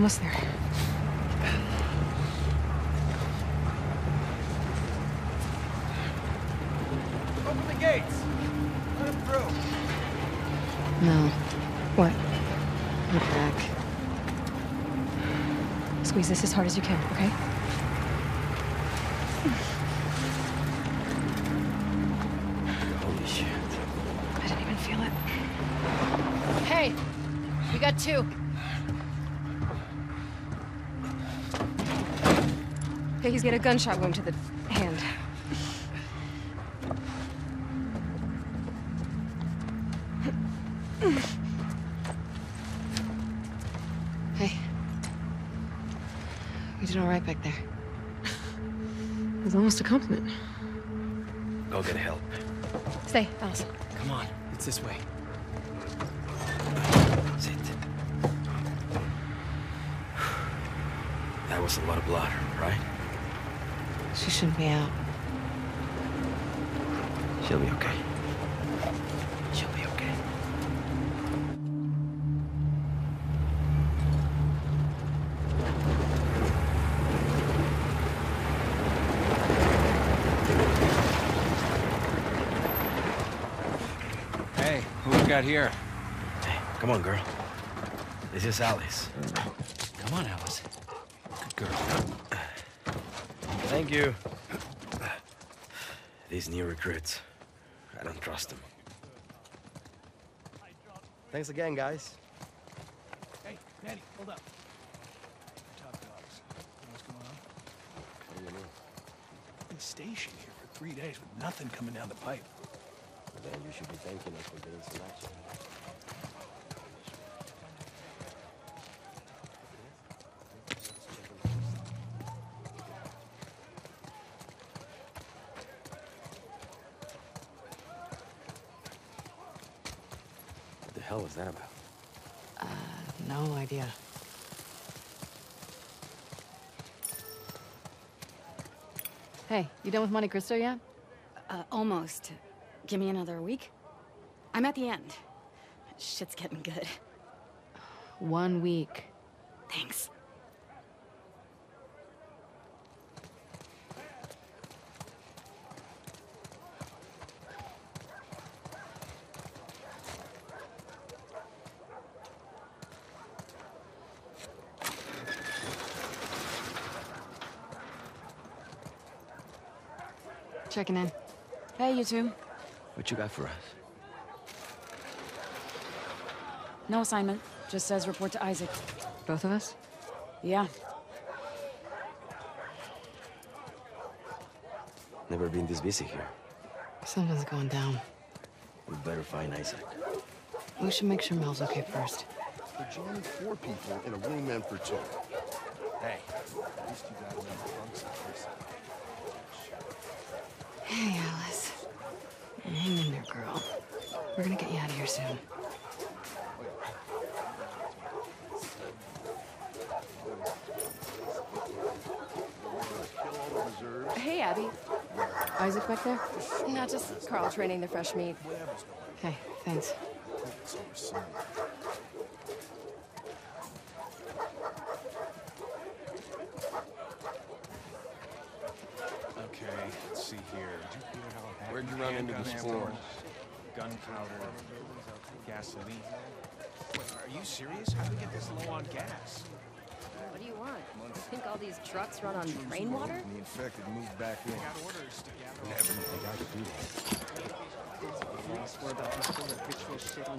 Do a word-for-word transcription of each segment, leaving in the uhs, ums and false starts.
almost there. Open the gates. Let him through. No. What? Look back. Squeeze this as hard as you can, okay? Holy shit. I didn't even feel it. Hey, we got two. Okay, he's got a gunshot wound to the hand. Hey. You did all right back there. It was almost a compliment. Go get help. Stay, Alice. Come on, it's this way. Sit. That was a lot of blood, right? She shouldn't be out. She'll be okay. She'll be okay. Hey, who we got here? Hey, come on, girl. This is Alice. Come on, Alice. Good girl. Thank you. These new recruits. I don't trust them. Thanks again, guys. Hey, Danny, hold up. Top dogs. You know what's going on? What do you mean? We've been stationed here for three days with nothing coming down the pipe. Well, then you should be thanking us for getting some action. What was that about? Uh, no idea. Hey, you done with Monte Cristo yet? Uh, almost. Give me another week. I'm at the end. Shit's getting good. One week. Thanks. Checking in. Hey, you two. What you got for us? No assignment. Just says report to Isaac. Both of us? Yeah. Never been this busy here. Something's going down. We'd better find Isaac. We should make sure Mel's okay first. We're joining four people in a room meant for two. Hey, at least you got enough bunks in place. Hey, Alice. Hang in there, girl. We're gonna get you out of here soon. Hey, Abby. Isaac back there? No, just Carl training the fresh meat. Hey, thanks. Where'd you run into this floor? Gunpowder, gasoline. Wait, are you serious? How do we get this low on gas? What do you want? You think all these trucks run on rainwater? The infected moved back in. Never think I could do that. I swear about this sort of ritual shit on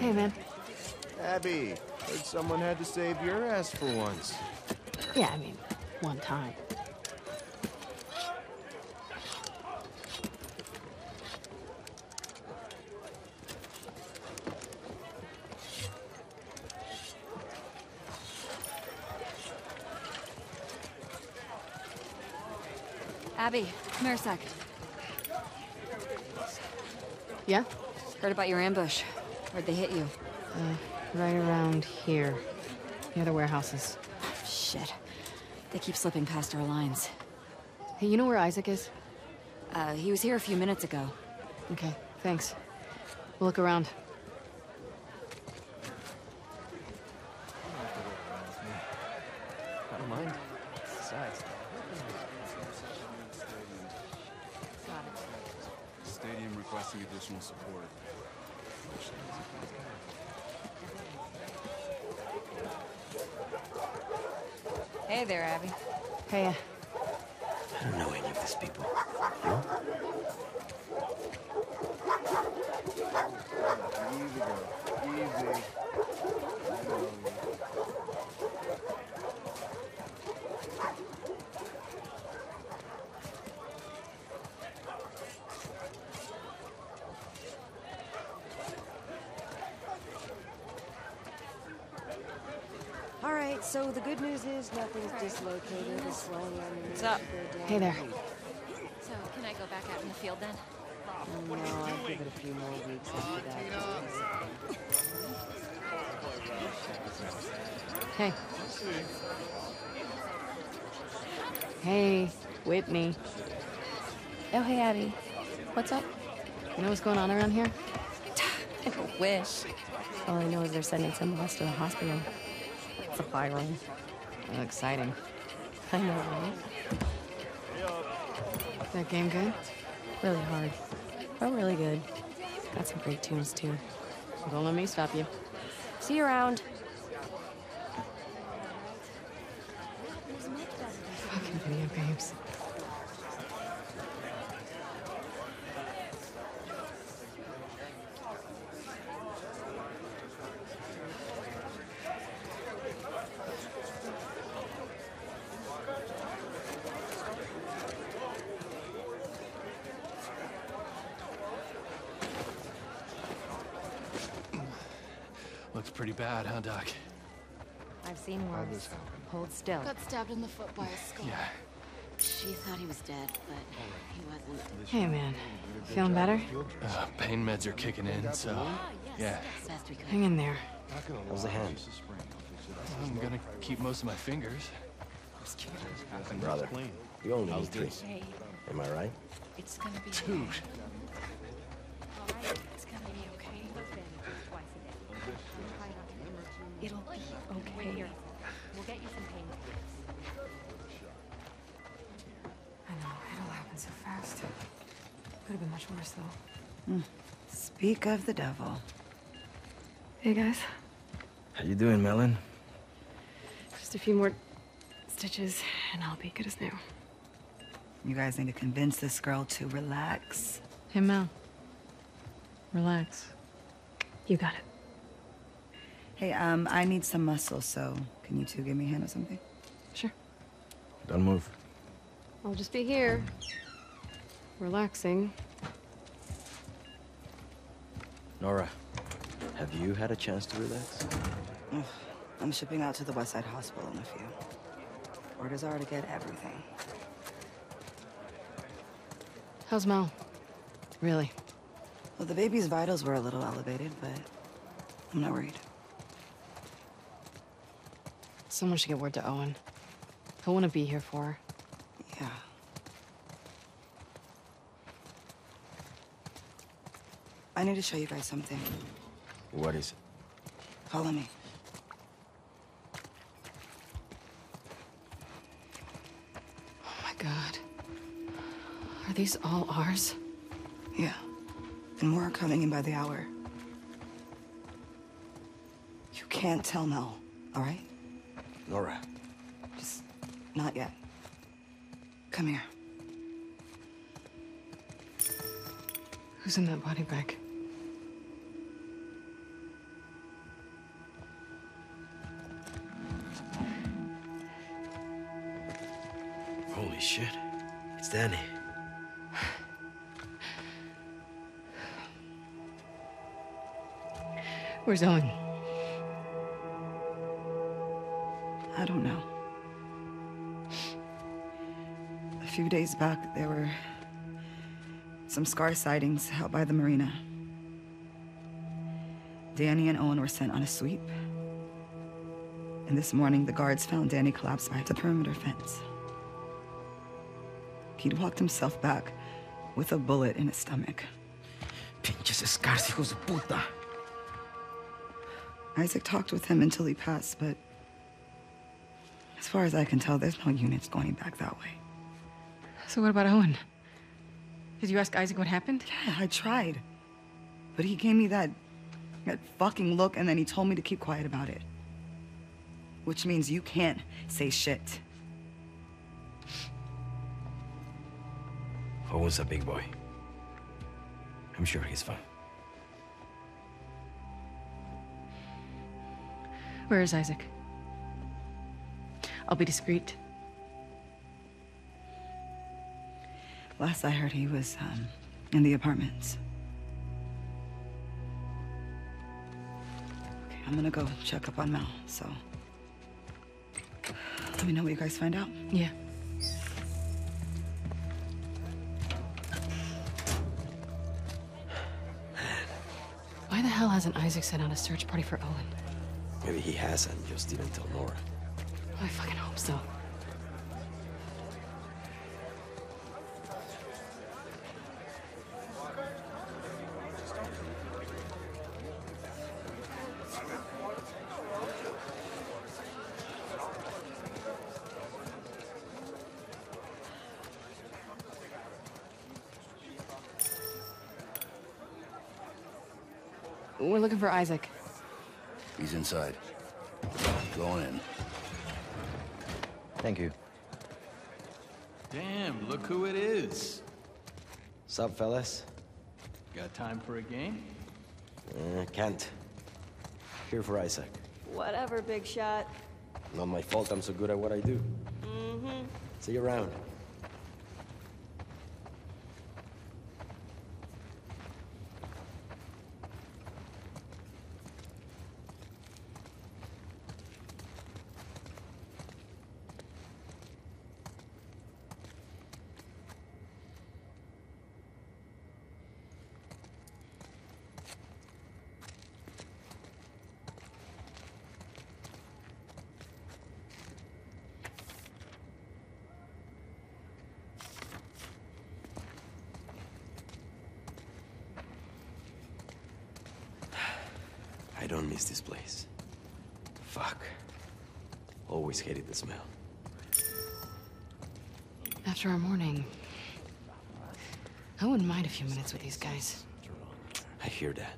me. Hey, man. Abby, heard someone had to save your ass for once. Yeah, I mean, one time. Abby, come here a sec. Yeah? Heard about your ambush. Where'd they hit you? Uh, right around here. The other warehouses. Shit. They keep slipping past our lines. Hey, you know where Isaac is? Uh, he was here a few minutes ago. Okay, thanks. We'll look around. Besides, got it. Stadium requesting additional support. Hey there, Abby. Hey. I don't know any of these people. No? Easy, girl. Easy. All right, so the good news is nothing's dislocated or swollen. What's up? Hey there. So, can I go back out in the field then? No, I'll give it a few more weeks after that. Hey. Hey, Whitney. Oh, hey, Abby. What's up? You know what's going on around here? I wish. All I know is they're sending some of us to the hospital. It's a firing. Oh, exciting. I know, right? That game good? Really hard. Oh, really good. Got some great tunes, too. Don't let me stop you. See you around. Fucking video games. Pretty bad, huh, Doc? I've seen worse. Hold still. Got stabbed in the foot by a skull. Yeah. She thought he was dead, but he wasn't. Hey, man. Feeling better? Uh, pain meds are kicking in, so... Yeah. Hang in there. How's the hand? I'm gonna keep most of my fingers. Brother, you only need three. Am I right? It's gonna be... Dude. It'll be okay. Here. We'll get you some painkillers. I know, it'll happen so fast. Could have been much worse, though. Mm. Speak of the devil. Hey, guys. How you doing, Melon? Just a few more stitches, and I'll be good as new. You guys need to convince this girl to relax. Hey, Mel. Relax. You got it. Hey, um, I need some muscle, so can you two give me a hand or something? Sure. Don't move. I'll just be here. Relaxing. Nora, have you had a chance to relax? Ugh. I'm shipping out to the Westside Hospital in a few. Orders are to get everything. How's Mel? Really? Well, the baby's vitals were a little elevated, but I'm not worried. Someone should get word to Owen. He'll want to be here for her. Yeah. I need to show you guys something. What is it? Follow me. Oh my God. Are these all ours? Yeah. And more are coming in by the hour. You can't tell Mel, all right? Nora. Just not yet. Come here. Who's in that body bag? Holy shit. It's Danny. Where's Owen? I don't know. A few days back, there were some scar sightings out by the marina. Danny and Owen were sent on a sweep. And this morning, the guards found Danny collapsed by the perimeter fence. He'd walked himself back with a bullet in his stomach. Pinches escasos, hijos de puta. Isaac talked with him until he passed, but As far as I can tell, there's no units going back that way. So what about Owen? Did you ask Isaac what happened? Yeah, I tried. But he gave me that... that fucking look, and then he told me to keep quiet about it. Which means you can't say shit. Owen's a big boy. I'm sure he's fine. Where is Isaac? I'll be discreet. Last I heard, he was um, in the apartments. Okay, I'm gonna go check up on Mel, so... let me know what you guys find out. Yeah. Why the hell hasn't Isaac sent out a search party for Owen? Maybe he has and just didn't tell Nora. I fucking hope so. We're looking for Isaac. He's inside. Go on in. Thank you. Damn, look who it is. Sup, fellas? Got time for a game? Uh, can't. Here for Isaac. Whatever, big shot. Not my fault I'm so good at what I do. Mm-hmm. See you around. I don't miss this place. Fuck. Always hated the smell. After our morning, I wouldn't mind a few minutes with these guys. I hear that.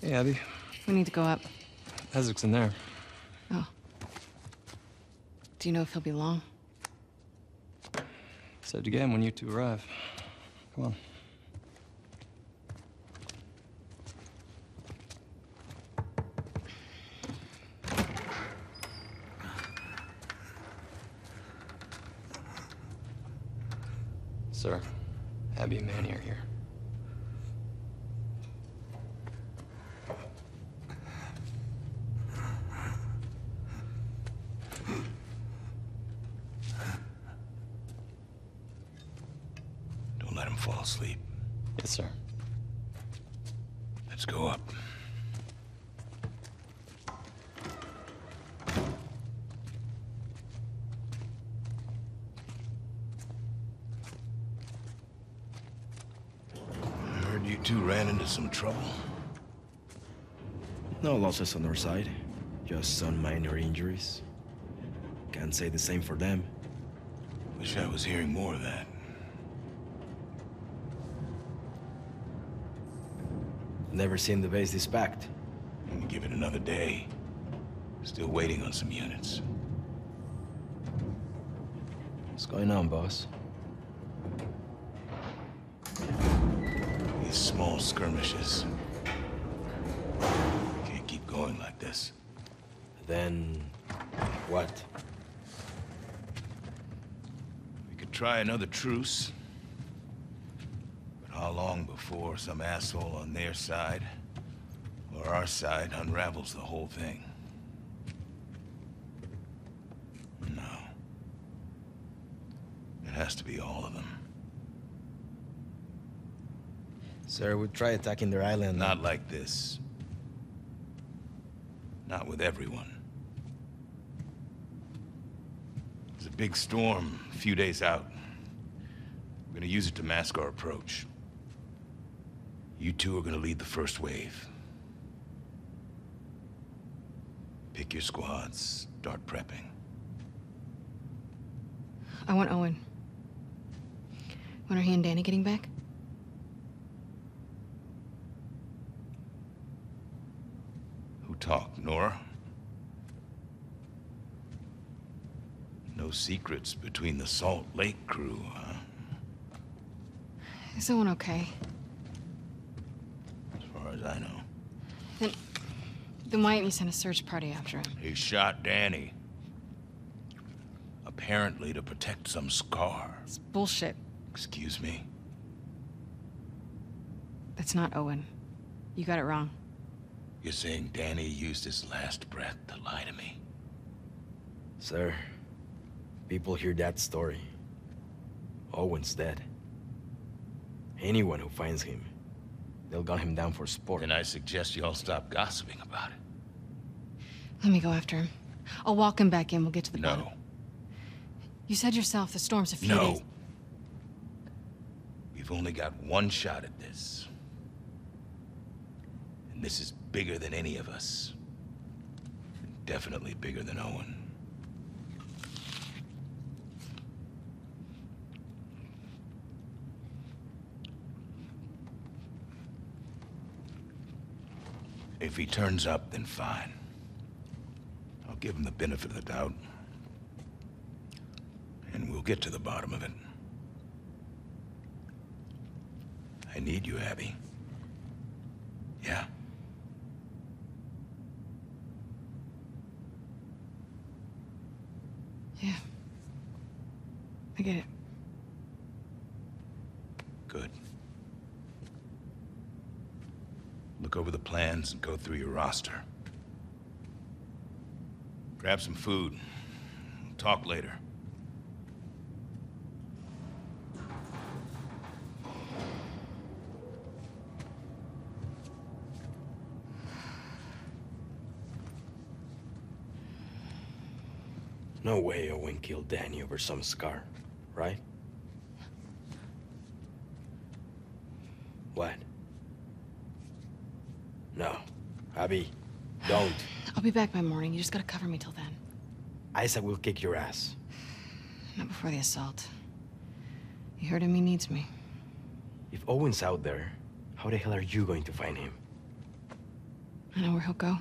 Hey, Abby. We need to go up. Isaac's in there. Do you know if he'll be long? Said again when you two arrive. Come on. Sir, Abby and Manny are here. Fall asleep. Yes, sir. Let's go up. I heard you two ran into some trouble. No losses on our side. Just some minor injuries. Can't say the same for them. Wish I was hearing more of that. Never seen the base this packed. Let me give it another day. Still waiting on some units. What's going on, boss? These small skirmishes. Can't keep going like this. Then... what? We could try another truce. How long before some asshole on their side, or our side, unravels the whole thing? No. It has to be all of them. Sir, we'll try attacking their island. Not like this. Not with everyone. There's a big storm a few days out. We're gonna use it to mask our approach. You two are gonna lead the first wave. Pick your squads, start prepping. I want Owen. When are he and Danny getting back? Who talked, Nora? No secrets between the Salt Lake crew, huh? Is Owen okay? As far as I know. Then, then why didn't you send a search party after him? He shot Danny. Apparently to protect some scar. It's bullshit. Excuse me? That's not Owen. You got it wrong. You're saying Danny used his last breath to lie to me? Sir, people hear that story. Owen's dead. Anyone who finds him, they'll gun him down for sport. Then I suggest you all stop gossiping about it. Let me go after him. I'll walk him back in. We'll get to the bottom. No. You said yourself the storm's a few days. No. We've only got one shot at this. And this is bigger than any of us. And definitely bigger than Owen. If he turns up, then fine. I'll give him the benefit of the doubt. And we'll get to the bottom of it. I need you, Abby. Yeah? Yeah. I get it. Good. Look over the plans and go through your roster. Grab some food. We'll talk later. No way Owen killed Danny over some scar, right? What? No. Abby, don't. I'll be back by morning. You just gotta cover me till then. Isaac will kick your ass. Not before the assault. You heard him, he needs me. If Owen's out there, how the hell are you going to find him? I know where he'll go.